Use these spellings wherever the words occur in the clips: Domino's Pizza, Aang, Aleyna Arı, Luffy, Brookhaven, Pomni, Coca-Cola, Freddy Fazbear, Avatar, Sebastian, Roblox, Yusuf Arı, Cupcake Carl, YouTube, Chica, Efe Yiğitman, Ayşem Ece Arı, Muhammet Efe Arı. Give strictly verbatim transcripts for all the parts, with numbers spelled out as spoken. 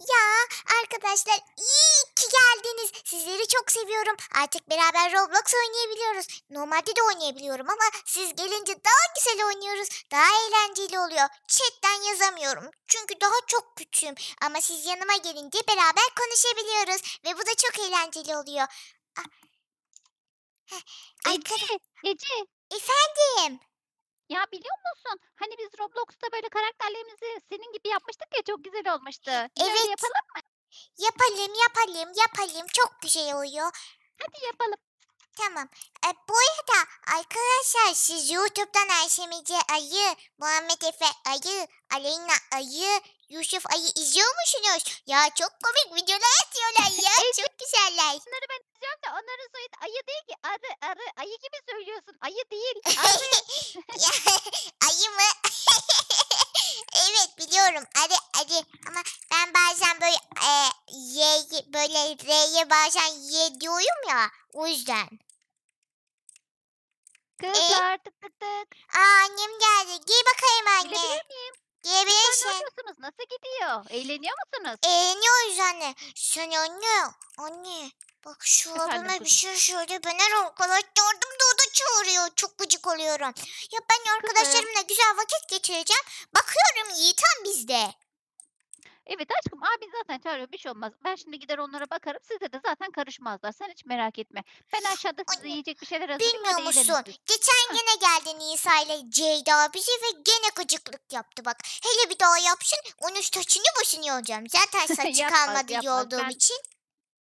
Ya arkadaşlar iyi ki geldiniz. Sizleri çok seviyorum. Artık beraber Roblox oynayabiliyoruz. Normalde de oynayabiliyorum ama siz gelince daha güzel oynuyoruz. Daha eğlenceli oluyor. Chat'ten yazamıyorum. Çünkü daha çok küçüğüm. Ama siz yanıma gelince beraber konuşabiliyoruz. Ve bu da çok eğlenceli oluyor. Ece, Ece. Efendim. Ya biliyor musun? Hani biz Roblox'ta böyle karakterlerimizi senin gibi yapmıştık ya, çok güzel olmuştu. Evet. Böyle yapalım mı? Yapalım, yapalım, yapalım. Çok güzel oluyor. Hadi yapalım. Tamam. E, bu arada arkadaşlar siz YouTube'dan Ayşem Ece Arı, Muhammet Efe Arı, Aleyna Arı, Yusuf Arı izliyor musunuz? Ya çok komik videolar atıyorlar ya. Evet. Çok güzeller. Onları ben izliyorum da onların soyu ayı değil ki. Arı, arı, ayı gibi söylüyorsun. Ayı değil. Arı. Ayı mı? Evet biliyorum. Arı, arı. Ama ben bazen böyle e, ye, böyle R'ye bazen ye diyorum ya. O yüzden. Kızlar e? tık tık tık. Aa, annem geldi. Giy bakayım anne. Gidebilir miyim? Gidebilirsin. Nasıl, nasıl gidiyor? Eğleniyor musunuz? Eğleniyoruz anne. Sen anne. Anne. Bak şu abime bir şey şöyle ben her arkadaşlardım da o da çağırıyor. Çok gıcık oluyorum. Ya ben arkadaşlarımla güzel vakit geçireceğim. Bakıyorum iyi tam bizde. Evet aşkım, abi zaten çağırıyor, bir şey olmaz. Ben şimdi gider onlara bakarım. Size de zaten karışmazlar. Sen hiç merak etme. Ben aşağıda size anne, yiyecek bir şeyler hazırlayayım. Bilmiyor musun? Geçen gene geldi Nisa ile Ceyda bizi ve gene gıcıklık yaptı bak. Hele bir daha yapsın. Onun saçını başını yolacağım. Zaten saçı yapmaz, kalmadı yapmaz. Yolduğum ben... için.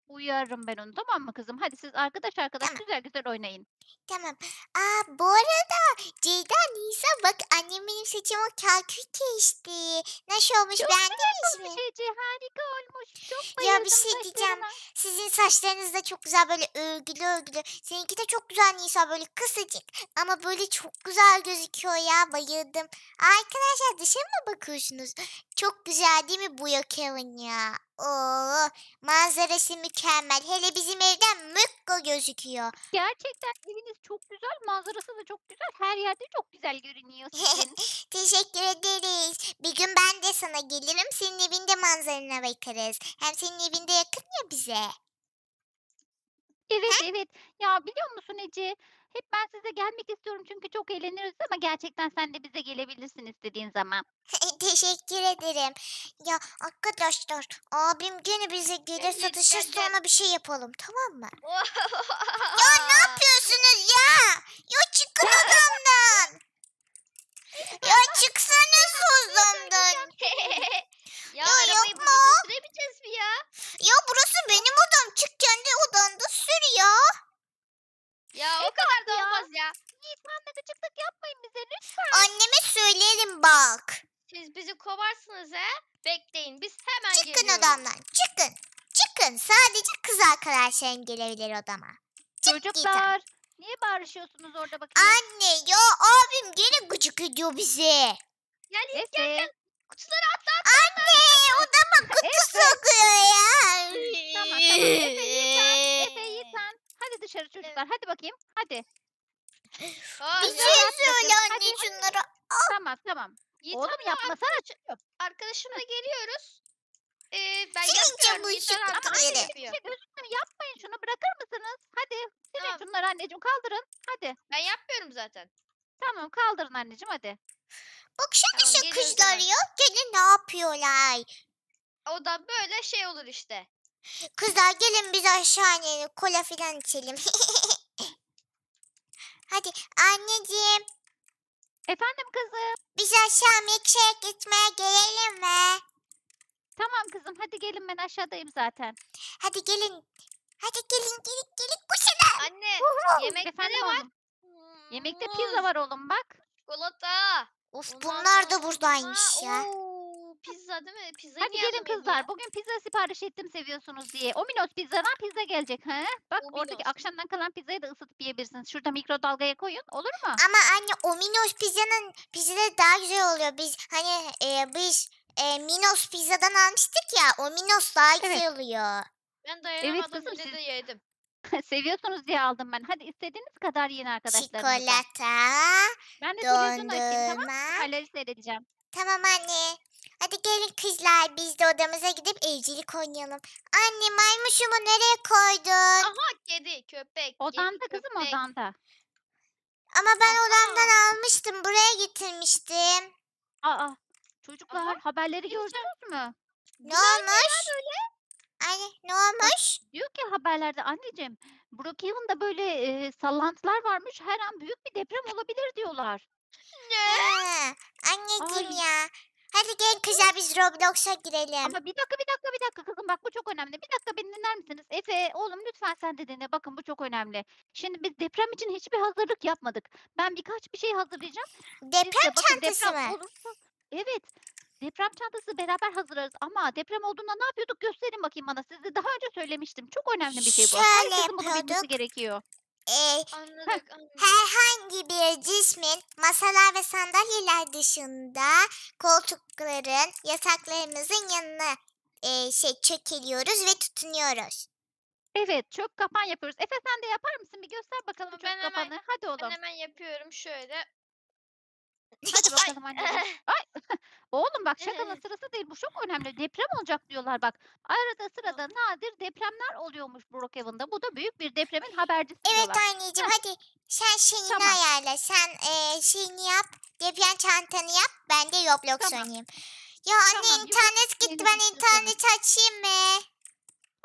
Uyarım ben onu, tamam mı kızım? Hadi siz arkadaş arkadaş tamam. Güzel güzel oynayın. Tamam. Aa, bu arada Ceyda, Nisa bak annem benim saçıma kalkül keşti. Nasıl olmuş, çok beğendiniz mi? Ece, harika olmuş. Çok bayıldım. Ya bir şey diyeceğim. Sizin saçlarınız da çok güzel böyle örgülü örgülü. Seninki de çok güzel Nisa, böyle kısacık ama böyle çok güzel gözüküyor ya, bayıldım. Arkadaşlar dışarı mı bakıyorsunuz? Çok güzel değil mi bu Brookhaven ya? Oo, manzarası mükemmel. Hele bizim evden mükko gözüküyor. Gerçekten eviniz çok güzel. Manzarası da çok güzel. Her yerde çok güzel görünüyor sizin. Teşekkür ederiz. Bir gün ben de sana gelirim. Senin evinde manzarana bakarız. Hem senin evinde yakın ya bize. Evet ha? Evet. Ya biliyor musun Ece? Hep ben size gelmek istiyorum çünkü çok eğleniriz ama gerçekten sen de bize gelebilirsin istediğin zaman. Teşekkür ederim. Ya arkadaşlar abim gene bize gelir satışırsa ona bir şey yapalım, tamam mı? Ya ne yapıyorsunuz ya? Ya çıkın odamdan. Ya çıksanız odamdan. Ya, ya yapma. Süremeyeceğiz mi ya? Ya burası benim odam. Çık kendi odanda sür ya. Ya o kadar da olmaz ya. Yiğitman'la gıcıklık yapmayın bize lütfen. Anneme söyleyelim bak. Siz bizi kovarsınız he. Bekleyin biz hemen çıkın geliyoruz. Çıkın odamdan, çıkın. Çıkın, sadece kız arkadaşlarım gelebilir odama. Çık çocuklar gidin. Niye bağırışıyorsunuz orada bakayım? Anne ya abim gene gıcık ediyor bizi. Gel gel gel. Kutuları atla atla. Anne odama kutu sokuyor ya. Tamam tamam. Efe Yiğitman. Hadi dışarı çocuklar. Hadi bakayım. Hadi. Aa, bir şey söyle anne şunlara. Tamam tamam. Yiğit oğlum yapmasana. Arkadaş, arkadaşımla geliyoruz. Ee, ben yapıyorum. Bu işi kutlayalım. Şey yapmayın şunu, bırakır mısınız? Hadi. Tamam. Silin şunları anneciğim, kaldırın. Hadi. Ben yapmıyorum zaten. Tamam kaldırın anneciğim hadi. Bak şimdi tamam, şu kızlar ya. Gelin ne yapıyorlar? O da böyle şey olur işte. Kızlar gelin biz aşağı inelim. Kola filan içelim. Hadi anneciğim. Efendim kızım. Biz aşağı milkshake içmeye gelelim mi? Tamam kızım hadi gelin, ben aşağıdayım zaten. Hadi gelin. Hadi gelin gelin gelin. Koşalım. Anne yemekte ne var? Hmm, yemekte muz. Pizza var oğlum bak. Çikolata. Of bunlar, bunlar da buradaymış ha, ya. Oo. Pizza değil mi? Pizza hadi gelin kızlar. Ya. Bugün pizza sipariş ettim seviyorsunuz diye. Domino's Pizza'dan pizza gelecek. He? Bak Domino's. Oradaki akşamdan kalan pizzayı da ısıtıp yiyebilirsiniz. Şurada mikrodalgaya koyun. Olur mu? Ama anne Domino's Pizza'nın pizzaları daha güzel oluyor. Biz hani e, biz e, Minos Pizza'dan almıştık ya. Domino's daha güzel evet. Oluyor. Ben dayanamadım. Evet, siz... de yedim. Seviyorsunuz diye aldım ben. Hadi istediğiniz kadar yiyin arkadaşlar. Çikolata. Ben de televizyonu açayım tamam mı? Alerji seyredeceğim. Tamam anne. Hadi gelin kızlar, biz de odamıza gidip evcilik oynayalım. Anne, maymuşumu nereye koydun? Aha, kedi, köpek. Odanda kedi, kızım, köpek. Odanda. Ama ben Aha. odamdan almıştım, buraya getirmiştim. Aa, çocuklar Aha. haberleri gördünüz mü? Ne Güzel olmuş? Anne, ne olmuş? Diyor ki haberlerde anneciğim, Brookhaven'da böyle e, sallantılar varmış, her an büyük bir deprem olabilir diyorlar. Ne? Ha, anneciğim Ay. ya. Hadi gel kızlar, biz Roblox'a girelim. Ama bir dakika bir dakika bir dakika kızım, bak bu çok önemli. Bir dakika beni dinler misiniz? Efe oğlum lütfen sen de dinle, bakın bu çok önemli. Şimdi biz deprem için hiçbir hazırlık yapmadık. Ben birkaç bir şey hazırlayacağım. Deprem de, bakın, çantası deprem mı? Olursa, evet. Deprem çantası beraber hazırlarız ama deprem olduğunda ne yapıyorduk gösterin bakayım bana. Size daha önce söylemiştim. Çok önemli bir şey bu. Şöyle herkesin bunu bilmesi gerekiyor. Ee, anladık, anladık. Herhangi bir cismin masalar ve sandalyeler dışında koltukların, yataklarımızın yanına e, şey çökeliyoruz ve tutunuyoruz. Evet, çök kapan yapıyoruz. Efe sen de yapar mısın? Bir göster bakalım ben çök hemen, kapanı. Hadi oğlum. Ben hemen yapıyorum şöyle. Hadi bakalım anneciğim. Ay. Oğlum bak şakanın sırası değil. Bu çok önemli. Deprem olacak diyorlar bak. Arada sırada nadir depremler oluyormuş Brookhaven'da. Bu da büyük bir depremin habercisi evet, diyorlar. Evet anneciğim hadi sen şeyini tamam. ayarla. Sen e, şeyini yap. Deprem çantanı yap. Ben de Roblox tamam. oynayayım. Ya anne tamam, internet gitti. Ben interneti açayım mı?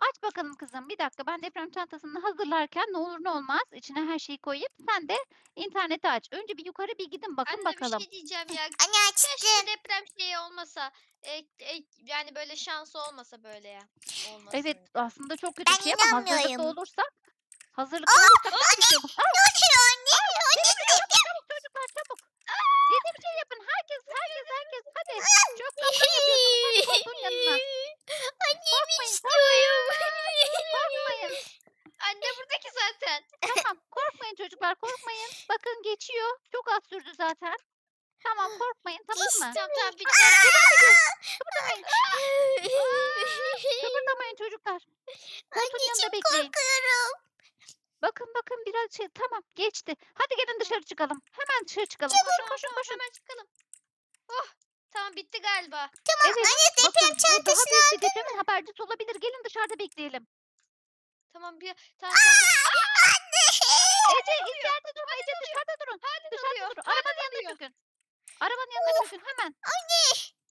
Aç bakalım kızım. Bir dakika ben deprem çantasını hazırlarken ne olur ne olmaz içine her şeyi koyup sen de interneti aç. Önce bir yukarı bir gidin bakın Anne, bakalım. Anne bir şey diyeceğim ya. Anne açtım. Keşke deprem şeyi olmasa e, e, yani böyle şansı olmasa böyle ya. Olmasın. Evet aslında çok kötü bir şey ama hazırlıklı olursa hazırlıklı olursa. Ne oluyor anne? Çabuk çocuklar çabuk. Dediğim şey yapın. Herkes herkes herkes hadi. Çok kapan yapıyorsunuz. Hadi korkun yanına. Annemi istiyorum. Korkmayın. Anne buradaki zaten. Tamam korkmayın çocuklar korkmayın. Bakın geçiyor. Çok az sürdü zaten. Tamam korkmayın tamam mı? Tamam tamam bir tane. Kıpırdamayın. Kıpırdamayın çocuklar. Anneciğim korkuyorum. Bakın bakın biraz şey tamam geçti. Hadi gelin dışarı çıkalım. Hemen dışarı çıkalım. Çabuk. Koşun koşun koşun. Hemen çıkalım. Oh tamam bitti galiba. Tamam evet, anne deprem çantasını aldım. Depremin habercisi olabilir. Gelin dışarıda bekleyelim. Tamam bir tamam. Aa, anne. Ece içeride durma. Ece dışarıda durun. Hadi dışarıda durun. Arabanın yanına çökün. Arabanın yanına çökün hemen. Anne.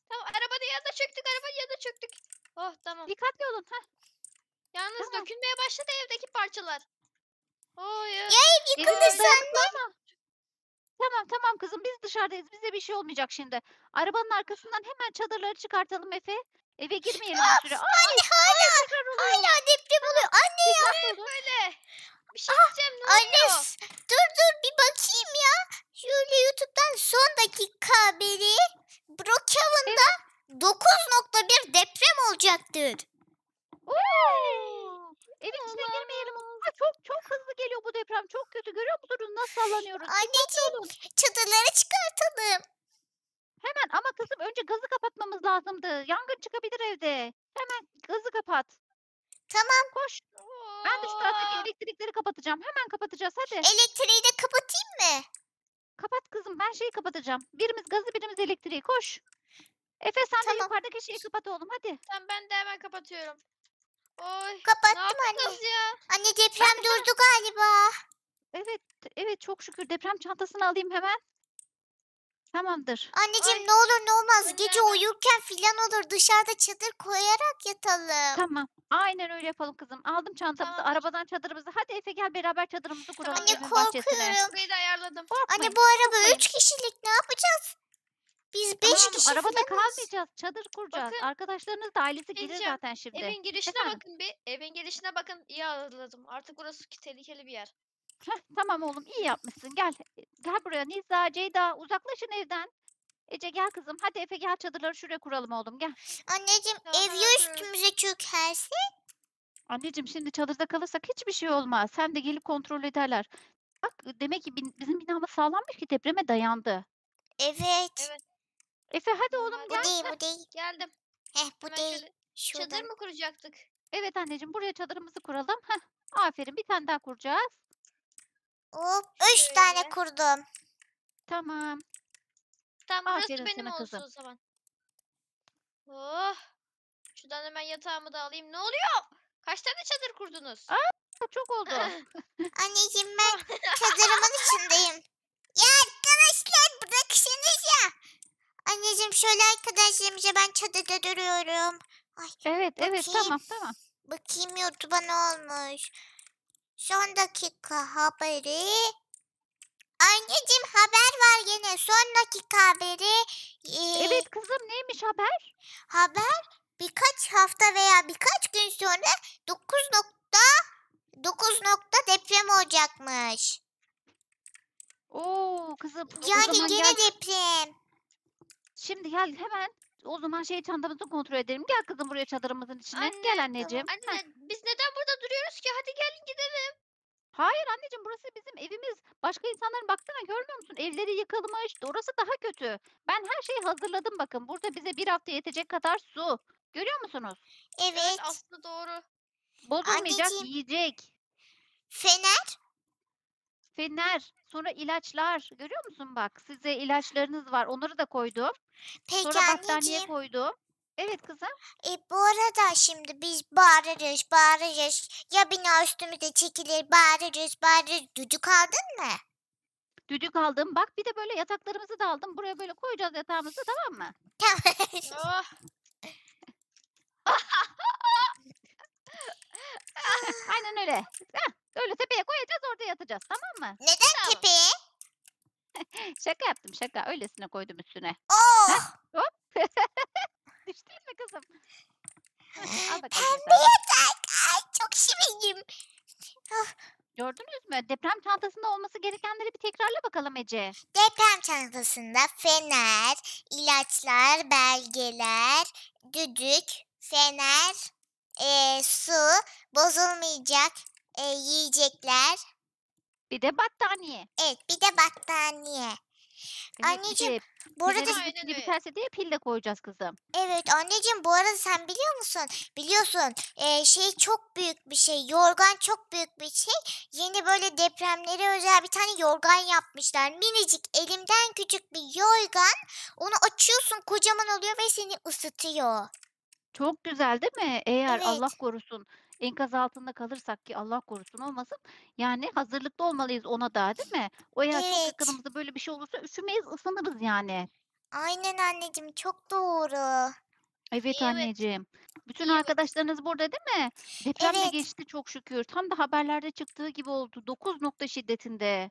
Tamam arabanın yanına çöktük. Arabanın yanına çöktük. Oh tamam. Dikkatli olun. Heh. Yalnız tamam. dökülmeye başladı evdeki parçalar. Ya ev yıkılır sende. Tamam tamam kızım biz dışarıdayız. Bize bir şey olmayacak şimdi. Arabanın arkasından hemen çadırları çıkartalım Efe. Eve girmeyelim bir süre. Aa, anne hala hala deprem oluyor. Anne ya. Böyle. Bir şey diyeceğim ne oluyor? Anne dur dur bir bakayım ya. Şöyle YouTube'dan son dakika haberi. Brookhaven'da dokuz nokta bir deprem olacaktır. Evin içine girmeyelim. Aa, çok çok hızlı geliyor bu deprem. Çok kötü görüyor musunuz? Nasıl sallanıyoruz? Anneciğim çadırları çıkartalım. Hemen ama kızım önce gazı kapatmamız lazımdı. Yangın çıkabilir evde. Hemen gazı kapat. Tamam. Koş. Oo. Ben de şu taraftaki elektrikleri kapatacağım. Hemen kapatacağız hadi. Elektriği de kapatayım mı? Kapat kızım ben şeyi kapatacağım. Birimiz gazı birimiz elektriği koş. Efe sen tamam. de yukarıdaki şeyi kapat oğlum hadi. Tamam ben de hemen kapatıyorum. Oy, kapattım anne. Ya? Anne deprem ben durdu ben... galiba. Evet, evet çok şükür deprem çantasını alayım hemen. Tamamdır. Anneciğim Ay. ne olur ne olmaz Anne. gece uyurken filan olur dışarıda çadır koyarak yatalım. Tamam. Aynen öyle yapalım kızım. Aldım çantamızı tamam. arabadan çadırımızı. Hadi Efe gel beraber çadırımızı kuralım. Anne korkuyorum. Burayı da ayarladım. Korkmayın. Anne bu araba üç kişilik ne yapacağız? Biz beş tamam, kişi arabada kalmayacağız. Çadır kuracağız. Bakın, arkadaşlarınız da ailesi gelir zaten şimdi. Evin girişine Efendim? bakın bir. Evin girişine bakın. İyi hazırladım. Artık burası tehlikeli bir yer. Heh, tamam oğlum iyi yapmışsın. Gel. Gel buraya Nizza, Ceyda uzaklaşın evden. Ece gel kızım. Hadi Efe gel çadırları şuraya kuralım oğlum gel. Anneciğim tamam, ev ya üstümüze çökerse? Anneciğim şimdi çadırda kalırsak hiçbir şey olmaz. Sen de gelip kontrol ederler. Bak demek ki bizim binamız sağlammış ki depreme dayandı. Evet. Evet. Efe hadi oğlum gel. Bu değil bu değil. Geldim. Heh bu Hemen değil. Şuradan. Çadır mı kuracaktık? Evet anneciğim buraya çadırımızı kuralım. Heh, aferin bir tane daha kuracağız. Hop üç Şöyle. tane kurdum. Tamam. Tamam burası aferin benim olsun kızım. o zaman. Oh. Şuradan hemen yatağımı da alayım. Ne oluyor? Kaç tane çadır kurdunuz? Aa, çok oldu. Anneciğim ben çadırımın içindeyim. Ya arkadaşlar bırakışınız ya. Anneciğim şöyle arkadaşlarımca ben çadırda duruyorum. Ay, evet bakayım. Evet tamam tamam. Bakayım YouTube'a ne olmuş. Son dakika haberi. Anneciğim haber var yine. Son dakika haberi. Ee, evet kızım neymiş haber? Haber birkaç hafta veya birkaç gün sonra dokuz nokta dokuz nokta deprem olacakmış. Oo kızım. Yani yine gel... deprem. Şimdi gel hemen o zaman şey çantamızı kontrol edelim. Gel kızım buraya çadırımızın içine. Anne, gel anneciğim. Anne ha. Biz neden burada duruyoruz ki? Hadi gelin gidelim. Hayır anneciğim burası bizim evimiz. Başka insanların baksana görmüyor musun? Evleri yıkılmış. Orası daha kötü. Ben her şeyi hazırladım bakın. Burada bize bir hafta yetecek kadar su. Görüyor musunuz? Evet. Evet aslında doğru. Bozulmayacak anneciğim, yiyecek. Fener. Fener. Sonra ilaçlar. Görüyor musun bak? Size ilaçlarınız var. Onları da koydum. Peki sonra battaniye anneciğim koydum. Evet kızım. E, bu arada şimdi biz bağırırız, bağırırız. Ya bina üstümüze çekilir, bağırırız, bağırırız. Düdük aldın mı? Düdük aldım. Bak bir de böyle yataklarımızı da aldım. Buraya böyle koyacağız yatağımızı, tamam mı? Tamam. Aynen öyle. Heh, öyle tepeye koyacağız, orada yatacağız, tamam mı? Neden tamam tepeye? Şaka yaptım, şaka. Öylesine koydum üstüne. Oo. Oh. Düştün mü kızım? Pembe yatak. Ay çok şivinim. Gördünüz mü? Deprem çantasında olması gerekenleri bir tekrarla bakalım Ece. Deprem çantasında fener, ilaçlar, belgeler, düdük, fener, e, su, bozulmayacak e, yiyecekler. Bir de battaniye. Evet bir de battaniye. Anneciğim bu arada biterse diye pille koyacağız kızım. Evet anneciğim bu arada sen biliyor musun? Biliyorsun e, şey çok büyük bir şey. Yorgan çok büyük bir şey. Yeni böyle depremlere özel bir tane yorgan yapmışlar. Minicik elimden küçük bir yorgan. Onu açıyorsun kocaman oluyor ve seni ısıtıyor. Çok güzel değil mi? Eğer evet, Allah korusun enkaz altında kalırsak ki Allah korusun olmasın. Yani hazırlıklı olmalıyız ona da değil mi? O eğer evet, çok yakınımızda böyle bir şey olursa üşümeyiz ısınırız yani. Aynen anneciğim çok doğru. Evet, evet anneciğim. Bütün evet, arkadaşlarınız burada değil mi? Deprem de evet, geçti çok şükür. Tam da haberlerde çıktığı gibi oldu. dokuz nokta şiddetinde.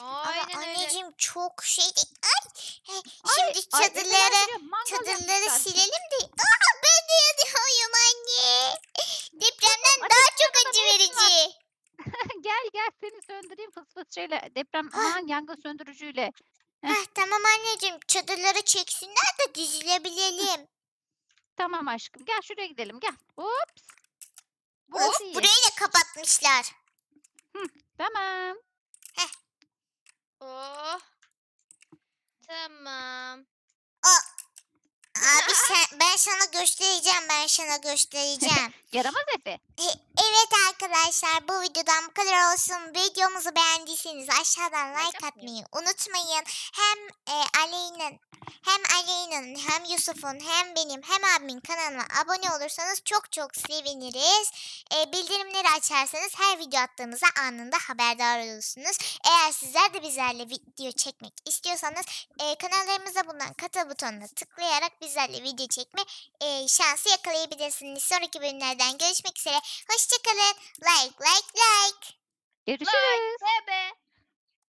Aynen ama anneciğim öyle, çok şey. Ay, şimdi ay, çadırları ay, çadırları silelim de. Aa, ben de yanıyorum anne. Depremden ay, daha çok acı verici. Gel gel seni söndüreyim fıs fıs şeyle. Deprem aman yangın söndürücüyle. Heh, tamam anneciğim çadırları çeksinler de dizilebilelim. Tamam aşkım gel şuraya gidelim gel. Ups. Of, burayı da kapatmışlar. Hı, tamam. Heh. Oh. Tamam. Oh. Abi sen, ben sana göstereceğim. Ben sana göstereceğim. Yaramaz Efe. Evet arkadaşlar bu videodan bu kadar olsun. Videomuzu beğendiyseniz aşağıdan like atmayı unutmayın. Hem e, Aleyna'nın hem Aleyna'nın hem Yusuf'un hem benim hem abimin kanalıma abone olursanız çok çok seviniriz. E, bildirimleri açarsanız her video attığımızda anında haberdar olursunuz. Eğer sizler de bizlerle video çekmek istiyorsanız e, kanallarımıza bulunan katıl butonuna tıklayarak bizlerle video çekme e, şansı yakalayabilirsiniz. Sonraki bölümlerden görüşmek üzere. Hoşçakalın. Like, like, like. Görüşürüz. Like,